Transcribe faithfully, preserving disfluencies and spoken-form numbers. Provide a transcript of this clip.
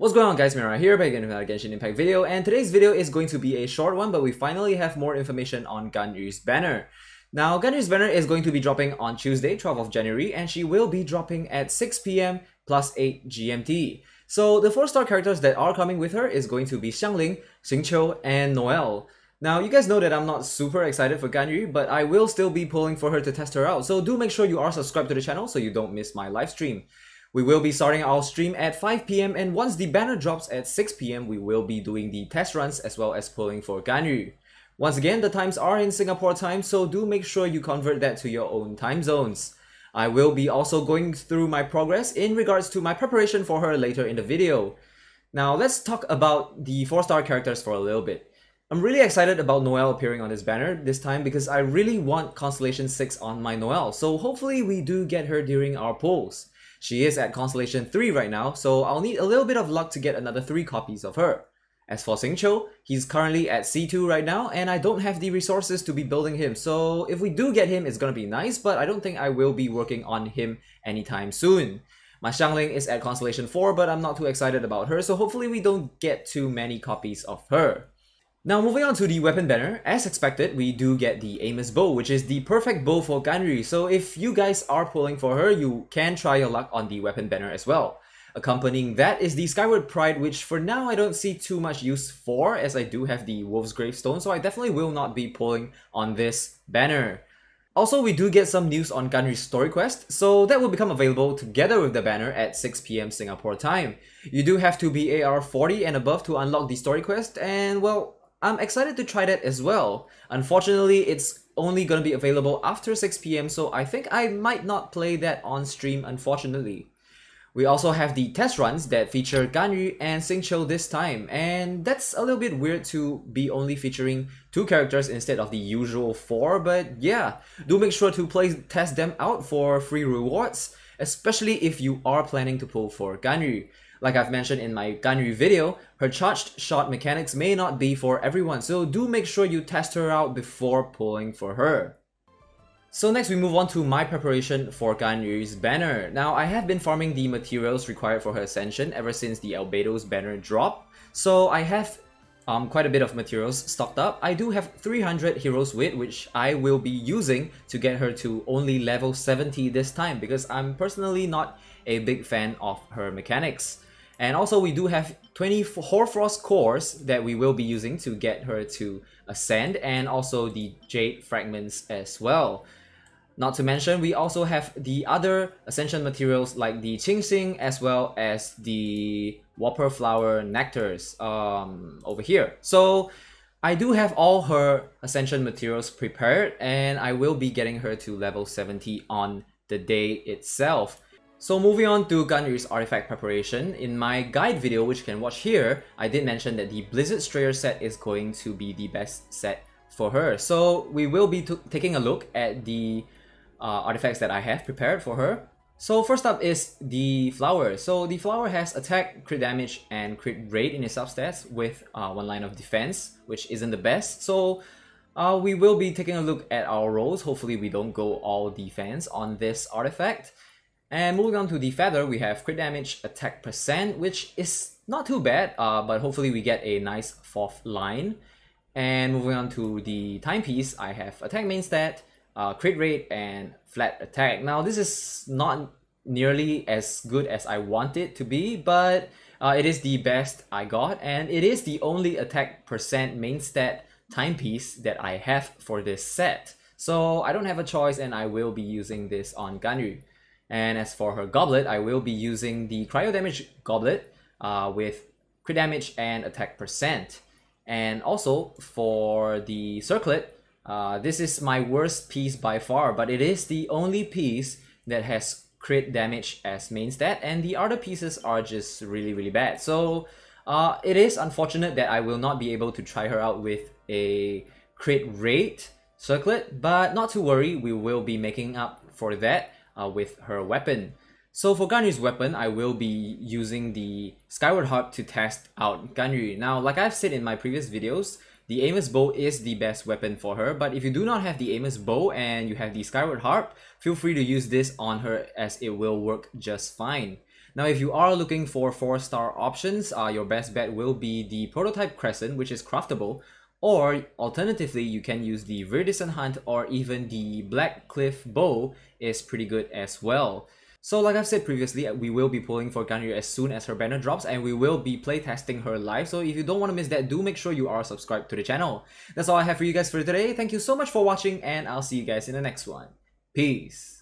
What's going on, guys? Mira here back again with another Genshin Impact video, and today's video is going to be a short one, but we finally have more information on Ganyu's banner. Now, Ganyu's banner is going to be dropping on Tuesday, twelfth of January, and she will be dropping at six p m plus eight G M T. So the four star characters that are coming with her is going to be Xiangling, Xingqiu, and Noelle. Now, you guys know that I'm not super excited for Ganyu, but I will still be pulling for her to test her out, so do make sure you are subscribed to the channel so you don't miss my live stream. We will be starting our stream at five p m, and once the banner drops at six p m, we will be doing the test runs as well as pulling for Ganyu. Once again, the times are in Singapore time, so do make sure you convert that to your own time zones. I will be also going through my progress in regards to my preparation for her later in the video. Now, let's talk about the four star characters for a little bit. I'm really excited about Noelle appearing on this banner this time because I really want Constellation six on my Noelle, so hopefully we do get her during our pulls. She is at Constellation three right now, so I'll need a little bit of luck to get another three copies of her. As for Xingqiu, he's currently at C two right now and I don't have the resources to be building him, so if we do get him it's gonna be nice, but I don't think I will be working on him anytime soon. My Xiangling is at Constellation four, but I'm not too excited about her, so hopefully we don't get too many copies of her. Now, moving on to the weapon banner, as expected, we do get the Amos bow, which is the perfect bow for Ganyu, so if you guys are pulling for her, you can try your luck on the weapon banner as well. Accompanying that is the Skyward Pride, which for now I don't see too much use for, as I do have the Wolf's Gravestone, so I definitely will not be pulling on this banner. Also, we do get some news on Ganyu's story quest, so that will become available together with the banner at six p m Singapore time. You do have to be A R forty and above to unlock the story quest, and well, I'm excited to try that as well. Unfortunately, it's only going to be available after six p m, so I think I might not play that on stream, unfortunately. We also have the test runs that feature Ganyu and Xingqiu this time, and that's a little bit weird to be only featuring two characters instead of the usual four, but yeah, do make sure to play test them out for free rewards, especially if you are planning to pull for Ganyu. Like I've mentioned in my Ganyu video, her charged shot mechanics may not be for everyone, so do make sure you test her out before pulling for her. So next we move on to my preparation for Ganyu's banner. Now, I have been farming the materials required for her ascension ever since the Albedo's banner drop, so I have um, quite a bit of materials stocked up. I do have three hundred heroes wit, which I will be using to get her to only level seventy this time because I'm personally not a big fan of her mechanics. And also we do have twenty Hoarfrost Cores that we will be using to get her to ascend, and also the Jade Fragments as well. Not to mention, we also have the other ascension materials like the Qingxing as well as the Whopper Flower Nectars um, over here. So I do have all her ascension materials prepared, and I will be getting her to level seventy on the day itself. So moving on to Ganyu's artifact preparation, in my guide video, which you can watch here, I did mention that the Blizzard Strayer set is going to be the best set for her. So we will be taking a look at the uh, artifacts that I have prepared for her. So first up is the flower. So the flower has attack, crit damage, and crit rate in its substats with uh, one line of defense, which isn't the best. So uh, we will be taking a look at our roles. Hopefully we don't go all defense on this artifact. And moving on to the feather, we have crit damage, attack percent, which is not too bad, uh, but hopefully we get a nice fourth line. And moving on to the timepiece, I have attack main stat, uh, crit rate, and flat attack. Now, this is not nearly as good as I want it to be, but uh, it is the best I got, and it is the only attack percent main stat timepiece that I have for this set. So I don't have a choice, and I will be using this on Ganyu. And as for her goblet, I will be using the cryo damage goblet uh, with crit damage and attack percent. And also for the circlet, uh, this is my worst piece by far, but it is the only piece that has crit damage as main stat, and the other pieces are just really really bad. So uh, it is unfortunate that I will not be able to try her out with a crit rate circlet, but not to worry, we will be making up for that Uh, with her weapon. So for Ganyu's weapon, I will be using the Skyward Harp to test out Ganyu. Now, like I've said in my previous videos, the Amos bow is the best weapon for her, but if you do not have the Amos bow and you have the Skyward Harp, feel free to use this on her as it will work just fine. Now, if you are looking for four star options, uh, your best bet will be the Prototype Crescent, which is craftable, or alternatively, you can use the Viridescent Hunt, or even the Black Cliff Bow is pretty good as well. So like I've said previously, we will be pulling for Ganyu as soon as her banner drops, and we will be playtesting her live, so if you don't want to miss that, do make sure you are subscribed to the channel. That's all I have for you guys for today. Thank you so much for watching, and I'll see you guys in the next one. Peace!